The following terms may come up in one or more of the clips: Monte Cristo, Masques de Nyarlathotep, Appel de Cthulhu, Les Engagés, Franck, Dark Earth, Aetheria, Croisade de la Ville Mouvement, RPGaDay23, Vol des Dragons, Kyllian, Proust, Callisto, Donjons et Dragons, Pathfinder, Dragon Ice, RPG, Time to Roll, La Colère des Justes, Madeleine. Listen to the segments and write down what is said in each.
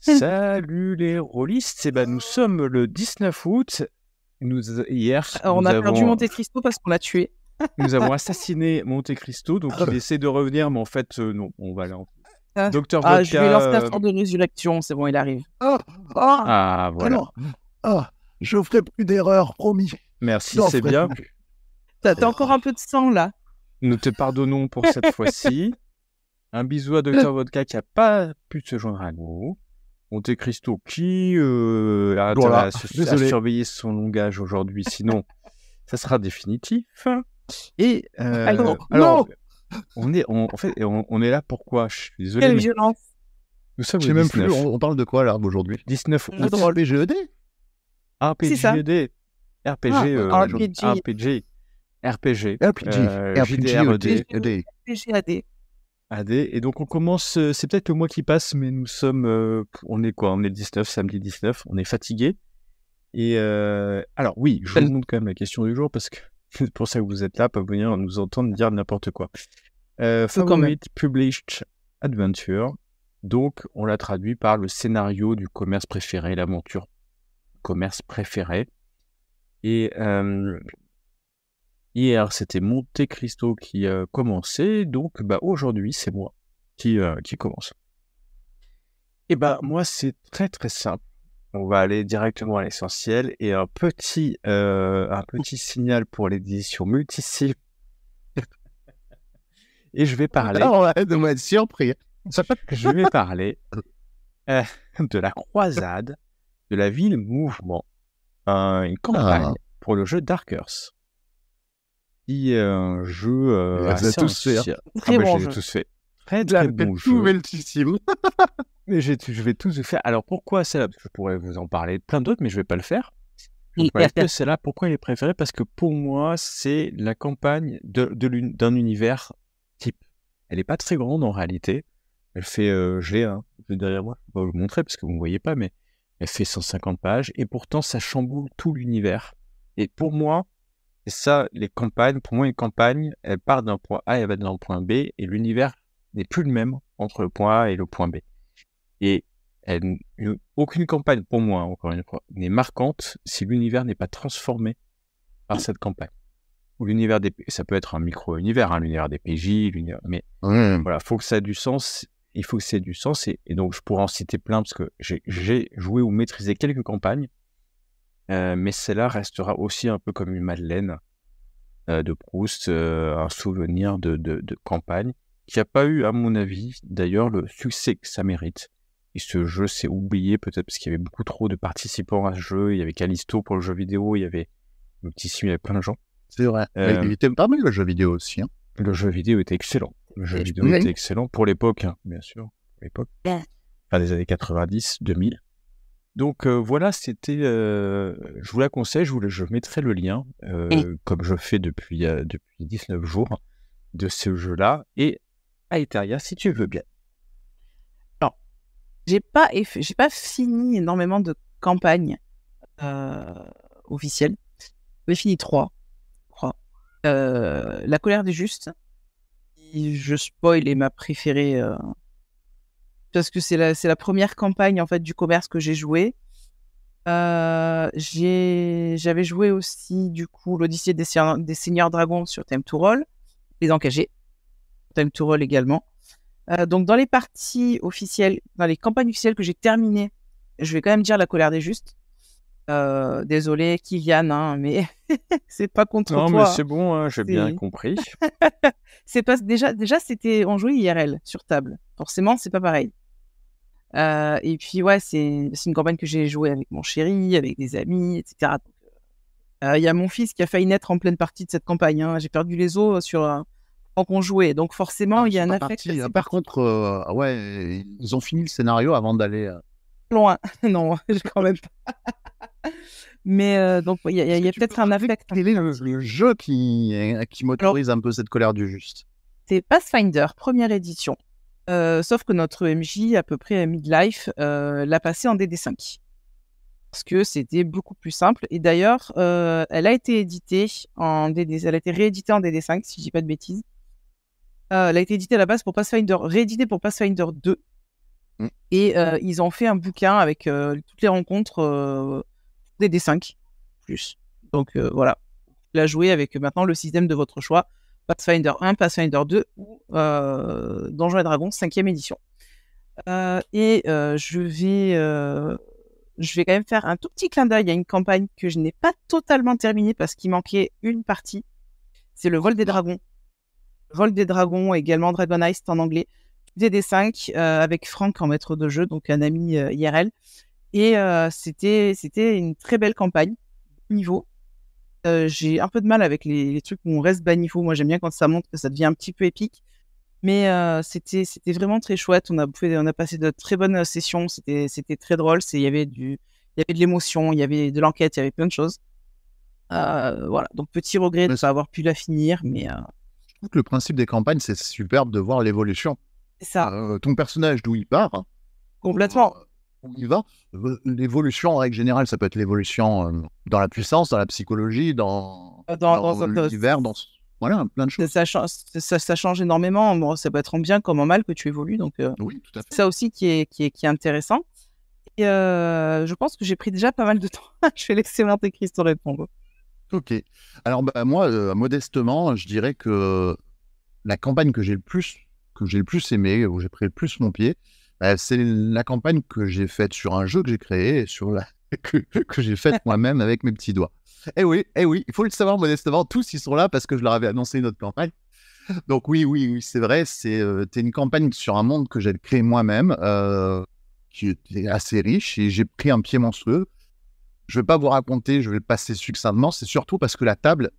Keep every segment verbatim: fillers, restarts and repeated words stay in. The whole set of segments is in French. Salut les rôlistes, et ben nous sommes le dix-neuf août. Nous, hier, Alors, on nous a avons... perdu Monte Cristo parce qu'on l'a tué. Nous avons assassiné Monte Cristo, donc il essaie de revenir, mais en fait, euh, non, on va aller en. Ah, Docteur ah, Vodka... je vais lancer la fin de résurrection, c'est bon, il arrive. Oh, oh, ah, voilà. Alors, oh, je ferai plus d'erreurs, promis. Merci, c'est bien. T'as encore un peu de sang là. Nous te pardonnons pour cette fois-ci. Un bisou à Docteur Vodka qui n'a pas pu se joindre à nous. Monte Cristo qui euh, a, voilà. à, à surveiller son langage aujourd'hui, sinon ça sera définitif. Et euh, alors, alors non on est on, en fait on, on est là pourquoi? Je suis désolé. Quelle mais... violence. Nous sommes le dix-neuf. Même plus. On, on parle de quoi là aujourd'hui? dix-neuf août. R P G E D. R P G E D. R P G. R P G. R P G. R P G A D. A D, et donc on commence, c'est peut-être le mois qui passe, mais nous sommes, euh, on est quoi, on est le dix-neuf, samedi dix-neuf, on est fatigué, et euh, alors oui, je vous demande quand même la question du jour, parce que c'est pour ça que vous êtes là, pas venir nous entendre dire n'importe quoi. Euh, Favorite Published Adventure, donc on l'a traduit par le scénario du commerce préféré, l'aventure commerce préféré, et... Euh, Hier, c'était Monte Cristo qui euh, commençait, donc bah, aujourd'hui, c'est moi qui, euh, qui commence. Et bah, moi, c'est très très simple. On va aller directement à l'essentiel. Et un petit, euh, un petit signal pour l'édition multi-cible. Et je vais parler... Non, ouais, de moi être surpris. Je vais parler euh, de la croisade de la ville Mouvement. Euh, une campagne ah. pour le jeu Dark Earth. Il y a un jeu euh, assez ancien. Très ah bon bah, jeu. Tous fait. Très, très bon, bon jeu. Mais je vais tous le faire. Alors, pourquoi celle-là? Je pourrais vous en parler plein d'autres, mais je ne vais pas le faire. Je vais parler de celle-là. Pourquoi il est préféré? Parce que pour moi, c'est la campagne d'un de, de univers type. Elle n'est pas très grande en réalité. Elle fait, euh, je l'ai hein, derrière moi, je vais vous le montrer parce que vous ne voyez pas, mais elle fait cent cinquante pages. Et pourtant, ça chamboule tout l'univers. Et pour moi, et ça, les campagnes, pour moi, une campagne, elle part d'un point A et va dans le point B, et l'univers n'est plus le même entre le point A et le point B. Et elle, aucune campagne, pour moi, encore une fois, n'est marquante si l'univers n'est pas transformé par cette campagne. Ou l'univers des, ça peut être un micro-univers, hein, l'univers des P J, l'univers, mais mmh. voilà, faut que ça ait du sens. Il faut que ça ait du sens, et, et donc je pourrais en citer plein parce que j'ai joué ou maîtrisé quelques campagnes. Euh, mais celle-là restera aussi un peu comme une Madeleine euh, de Proust, euh, un souvenir de, de, de campagne qui n'a pas eu, à mon avis, d'ailleurs, le succès que ça mérite. Et ce jeu s'est oublié peut-être parce qu'il y avait beaucoup trop de participants à ce jeu. Il y avait Callisto pour le jeu vidéo, il y avait le petit sim, il y avait plein de gens. C'est vrai. Euh, il était pas mal le jeu vidéo aussi. Hein. Le jeu vidéo était excellent. Le jeu vidéo oui. était excellent pour l'époque, hein, bien sûr, pour l'époque. Enfin, des années quatre-vingt-dix, deux mille. Donc euh, voilà, c'était. Euh, je vous la conseille, je, vous le, je mettrai le lien, euh, oui. comme je fais depuis, euh, depuis dix-neuf jours, de ce jeu-là. Et Aetheria, si tu veux bien. Non, j'ai pas, j'ai pas fini énormément de campagnes euh, officielles. J'ai fini trois, je crois. Euh, La Colère des Justes. Et je spoil, est ma préférée. Euh... parce que c'est la, la première campagne en fait, du commerce que j'ai jouée. Euh, J'avais joué aussi du coup l'Odyssée des, des Seigneurs Dragons sur Time to Roll, Les Engagés, Time to Roll également. Euh, donc dans les parties officielles, dans les campagnes officielles que j'ai terminées, je vais quand même dire La Colère des Justes. Euh, désolé Kyllian, hein, mais c'est pas contre non, toi. Non mais c'est bon, hein, j'ai bien compris. C'est pas... Déjà, déjà c'était... on jouait I R L sur table. Forcément, c'est pas pareil. Euh, et puis, ouais, c'est une campagne que j'ai jouée avec mon chéri, avec des amis, et cetera. Il euh, y a mon fils qui a failli naître en pleine partie de cette campagne. Hein. J'ai perdu les os sur euh, quand on jouait. Donc, forcément, il ah, y a un affect. Partie, là, par contre, euh, ouais, ils ont fini le scénario avant d'aller. Euh... Loin. Non, quand même pas. Mais euh, donc, il y a, a, a peut-être un affect. Quel est le, le jeu qui, qui motorise Alors, un peu cette colère du juste? C'est Pathfinder, première édition. Euh, sauf que notre M J, à peu près à midlife, euh, l'a passé en D D cinq. Parce que c'était beaucoup plus simple. Et d'ailleurs, euh, elle a été éditée en D D... Elle a été rééditée en D D cinq, si je ne dis pas de bêtises. Euh, elle a été éditée à la base pour Pathfinder... Rééditée pour Pathfinder deux. Mm. Et euh, ils ont fait un bouquin avec euh, toutes les rencontres euh, des D cinq plus. Donc euh, voilà, la jouer avec maintenant le système de votre choix, Pathfinder un, Pathfinder deux ou euh, Donjons et Dragons cinquième édition. Euh, et euh, je vais euh, je vais quand même faire un tout petit clin d'œil à une campagne que je n'ai pas totalement terminée parce qu'il manquait une partie. C'est le Vol des Dragons. Le Vol des Dragons, également Dragon Ice en anglais, D D cinq euh, avec Franck en maître de jeu, donc un ami euh, I R L. Et euh, c'était c'était une très belle campagne niveau. Euh, j'ai un peu de mal avec les, les trucs où on reste bas niveau. Moi, j'aime bien quand ça monte, que ça devient un petit peu épique. Mais euh, c'était c'était vraiment très chouette. On a bouffé, on a passé de très bonnes sessions. C'était c'était très drôle. C'est il y avait du il y avait de l'émotion, il y avait de l'enquête, il y avait plein de choses. Euh, voilà. Donc petit regret de ne pas avoir pu la finir, mais euh... je trouve que le principe des campagnes, c'est superbe de voir l'évolution. C'est ça. Euh, ton personnage, d'où il part. Complètement. Euh... On y va. L'évolution, en règle générale, ça peut être l'évolution euh, dans la puissance, dans la psychologie, dans, dans, dans, dans l'univers, dans... Voilà, plein de choses. Ça, ça, ça change énormément. Bon, ça peut être en bien comme en mal que tu évolues. Donc, euh, oui, tout à fait. Ça aussi qui est, qui est, qui est intéressant. Et euh, je pense que j'ai pris déjà pas mal de temps. Je vais laisser Monte Cristo répondre. Ok. Alors, bah, moi, euh, modestement, je dirais que la campagne que j'ai le plus, que j'ai le plus aimée, où j'ai pris le plus mon pied, Euh, c'est la campagne que j'ai faite sur un jeu que j'ai créé, et sur la... que, que j'ai faite moi-même avec mes petits doigts. Eh oui, eh oui, il faut le savoir modestement, tous ils sont là parce que je leur avais annoncé notre campagne. Donc oui, oui, oui, c'est vrai, c'est euh, une campagne sur un monde que j'ai créé moi-même, euh, qui est assez riche, et j'ai pris un pied monstrueux. Je ne vais pas vous raconter, je vais passer succinctement, c'est surtout parce que la table,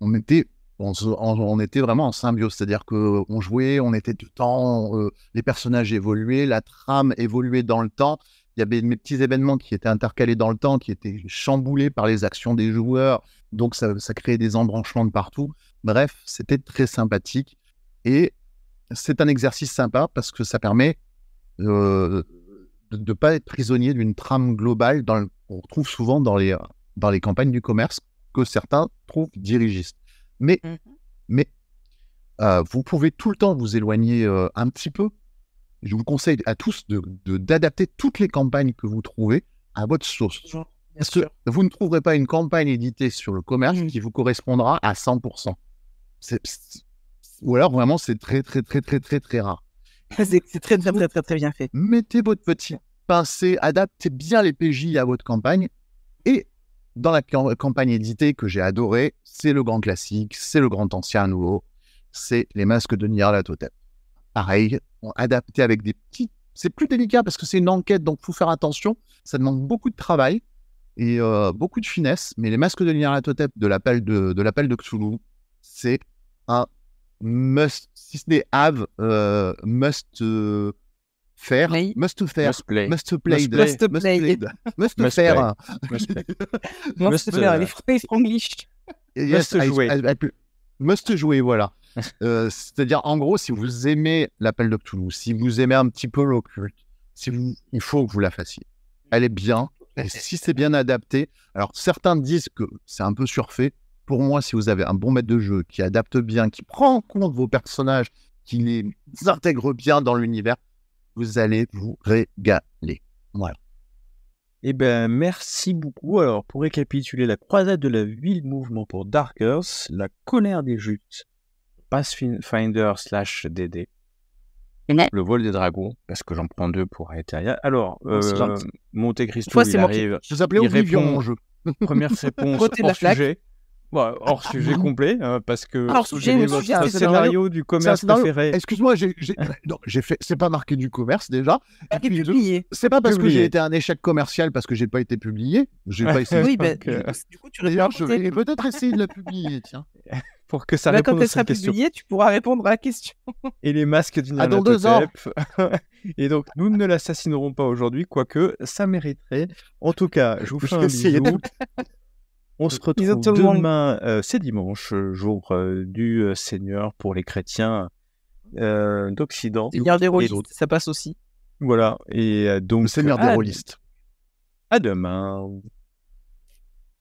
on était... On, on était vraiment en symbiose, c'est-à-dire qu'on jouait, on était tout le temps, euh, les personnages évoluaient, la trame évoluait dans le temps. Il y avait mes petits événements qui étaient intercalés dans le temps, qui étaient chamboulés par les actions des joueurs. Donc, ça, ça créait des embranchements de partout. Bref, c'était très sympathique. Et c'est un exercice sympa parce que ça permet euh, de ne pas être prisonnier d'une trame globale qu'on retrouve souvent dans les, dans les campagnes du commerce que certains trouvent dirigistes. Mais, mmh. mais euh, vous pouvez tout le temps vous éloigner euh, un petit peu. Je vous conseille à tous d'adapter de, de, toutes les campagnes que vous trouvez à votre sauce. Bien Parce sûr. Que vous ne trouverez pas une campagne éditée sur le commerce mmh. qui vous correspondra à cent pour cent. C'est, c'est, ou alors vraiment, c'est très, très, très, très, très, très rare. C'est très, très, très, très, très bien fait. Mettez votre petit pincé, adaptez bien les P J à votre campagne et... Dans la campagne éditée que j'ai adorée, c'est le grand classique, c'est le grand ancien nouveau, c'est les Masques de Nyarlathotep. Pareil, adapté avec des petits... C'est plus délicat parce que c'est une enquête, donc il faut faire attention. Ça demande beaucoup de travail et euh, beaucoup de finesse. Mais les Masques de Nyarlathotep de l'appel de, de, l'appel de Cthulhu, c'est un must, si ce n'est have, euh, must... Euh, faire, play. must faire, must play, must play, must, must play, must, must faire, must play, must faire, les phrases anglaises. Yes, must jouer, I, I, I, must jouer, voilà. euh, C'est-à-dire, en gros, si vous aimez l'appel de Cthulhu, si vous aimez un petit peu l'occulte, si vous, il faut que vous la fassiez. Elle est bien, et si c'est bien adapté, alors certains disent que c'est un peu surfait. Pour moi, si vous avez un bon maître de jeu qui adapte bien, qui prend en compte vos personnages, qui les intègre bien dans l'univers, vous allez vous régaler. Voilà. Eh bien, merci beaucoup. Alors, pour récapituler, la Croisade de la Ville Mouvement pour Dark Earth, la Colère des Justes, Pathfinder slash D D, le Vol des Dragons, parce que j'en prends deux pour Aetheria. Alors, euh, Monte Cristo, il arrive. Je vous appelais Oblivion, mon jeu. Première réponse hors sujet. Bon, hors ah, sujet ah, complet, euh, parce que j'ai votre scénario, scénario du commerce scénario. préféré. Excuse-moi, j'ai fait... c'est pas marqué du commerce déjà. C'est pas parce publié. que j'ai été un échec commercial parce que j'ai pas été publié. J'ai pas essayé. Oui, ben, que... du coup, tu réponds. Je vais peut-être essayer de la publier, tiens. Pour que ça Là, réponde quand elle sera publiée, tu pourras répondre à la question. Et les Masques d'une ah, dans deux ans. Et donc, nous ne l'assassinerons pas aujourd'hui, quoique ça mériterait. En tout cas, je vous fais un bisou. On se retrouve demain, euh, c'est dimanche, jour euh, du euh, Seigneur pour les chrétiens euh, d'Occident. Seigneur des rôlistes, ça passe aussi. Voilà, et euh, donc... Le Seigneur des rôlistes. À demain.